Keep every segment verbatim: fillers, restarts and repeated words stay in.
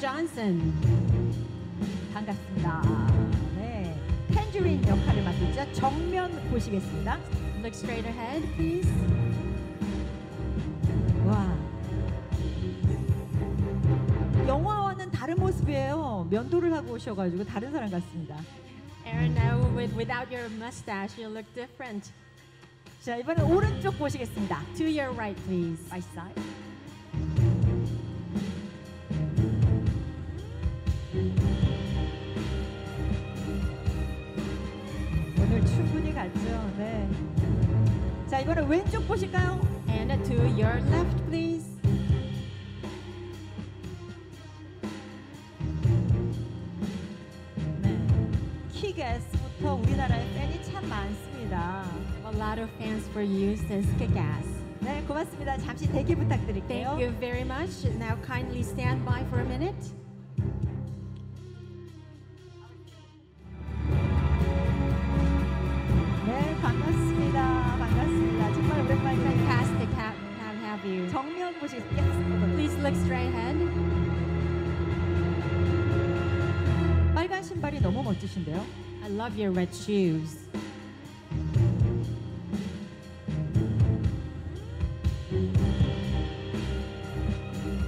존슨 반갑습니다. 네, Tangerine 역할을 맡으시죠. 정면 보시겠습니다. Look straight ahead, please. 와, 영화와는 다른 모습이에요. 면도를 하고 오셔가지고 다른 사람 같습니다. Aaron, now with, without your mustache, you look different. 자, 이번에 오른쪽 보시겠습니다. To your right, please. My side. 오늘 충분히 갔죠. 네. 자, 이번에 왼쪽 보실까요? And to your left, please. 네. Kick-Ass부터 우리나라에 팬이 참 많습니다. A lot of fans for you since Kick-Ass. 네, 고맙습니다. 잠시 대기 부탁드릴게요. Thank you very much. Now kindly stand by for a minute. Fantastic have, have you. 정면 보시겠습니다. Please look straight ahead. 빨간 신발이 너무 멋지신데요. I love your red shoes.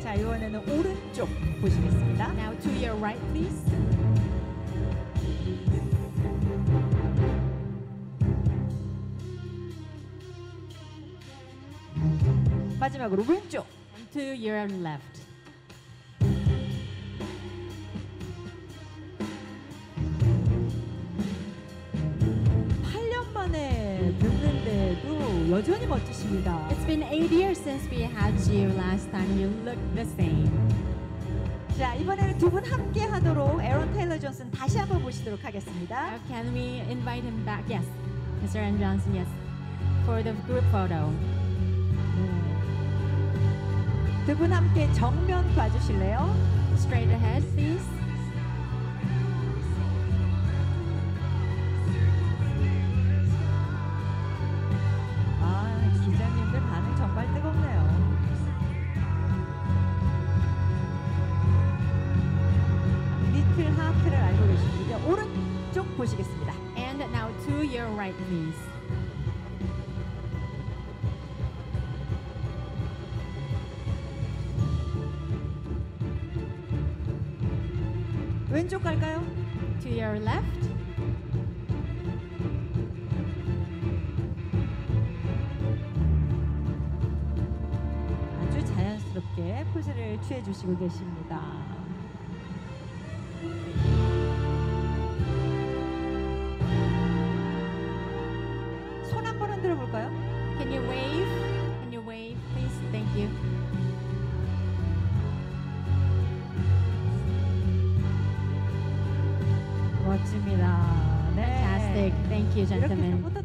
자, 이번에는 오른쪽 보시겠습니다. Now to your right, please. 마지막으로 왼쪽. To your left. eight 년 만에 뵙는데도 여전히 멋지십니다. It's been eight years since we had you last time. You look the same. 자, 이번에는 두 분 함께 하도록 에런 테일러 존슨 다시 한번 모시도록 하겠습니다. Now can we invite him back? Yes, Mister Aaron Johnson. Yes, for the group photo. 두 분 함께 정면 봐주실래요? Straight ahead, please. 아, 기자님들 반응 정말 뜨겁네요. 리틀 하트를 알고 계시는데 오른쪽 보시겠습니다. And now to your right, please. 왼쪽 갈까요? To your left. 아주 자연스럽게 포즈를 취해 주시고 계십니다. 손 한번 흔들어 볼까요? Can you wave? Can you wave, please? Thank you. 멋집니다. 네. Fantastic. Thank you, gentlemen.